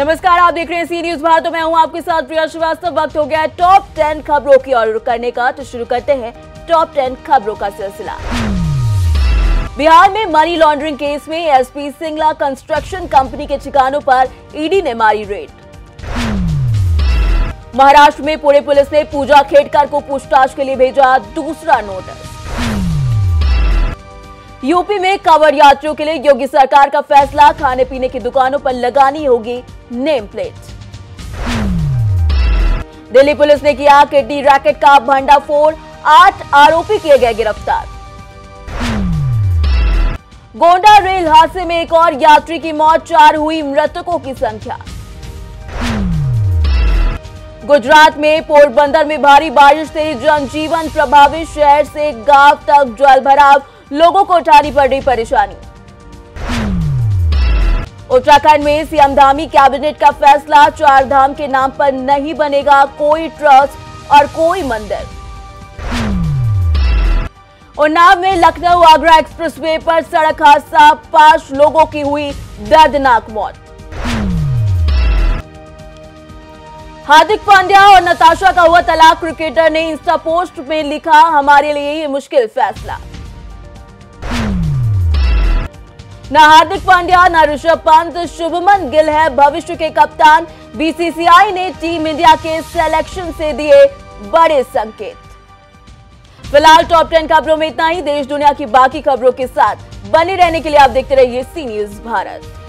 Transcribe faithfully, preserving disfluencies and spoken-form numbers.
नमस्कार, आप देख रहे हैं सी न्यूज भारत। मैं हूं आपके साथ प्रिया श्रीवास्तव। वक्त हो गया है टॉप टेन खबरों की ओर रुख करने का, तो शुरू करते हैं टॉप टेन खबरों का सिलसिला। बिहार में मनी लॉन्ड्रिंग केस में एसपी सिंगला कंस्ट्रक्शन कंपनी के ठिकानों पर ईडी ने मारी रेड। महाराष्ट्र में पुणे पुलिस ने पूजा खेडकर को पूछताछ के लिए भेजा दूसरा नोटिस। यूपी में कांवड़ यात्रियों के लिए योगी सरकार का फैसला, खाने पीने की दुकानों पर लगानी होगी नेम प्लेट। दिल्ली पुलिस ने किया किडनी रैकेट का भंडाफोड़, आठ आरोपी किए गए गिरफ्तार। गोंडा रेल हादसे में एक और यात्री की मौत, चार हुई मृतकों की संख्या। गुजरात में पोरबंदर में भारी बारिश से जनजीवन प्रभावित, शहर से गांव तक जलभराव, लोगों को उठानी पड़ रही परेशानी। उत्तराखंड में सीएम धामी कैबिनेट का फैसला, चार धाम के नाम पर नहीं बनेगा कोई ट्रस्ट और कोई मंदिर। उन्नाव में लखनऊ आगरा एक्सप्रेसवे पर सड़क हादसा, पांच लोगों की हुई दर्दनाक मौत। हार्दिक पांड्या और नताशा का हुआ तलाक, क्रिकेटर ने इंस्टा पोस्ट में लिखा हमारे लिए ये मुश्किल फैसला। ना हार्दिक पांड्या ना ऋषभ पंत, शुभमन गिल है भविष्य के कप्तान, बीसीसीआई ने टीम इंडिया के सिलेक्शन से दिए बड़े संकेत। फिलहाल टॉप टेन खबरों में इतना ही। देश दुनिया की बाकी खबरों के साथ बने रहने के लिए आप देखते रहिए सी न्यूज भारत।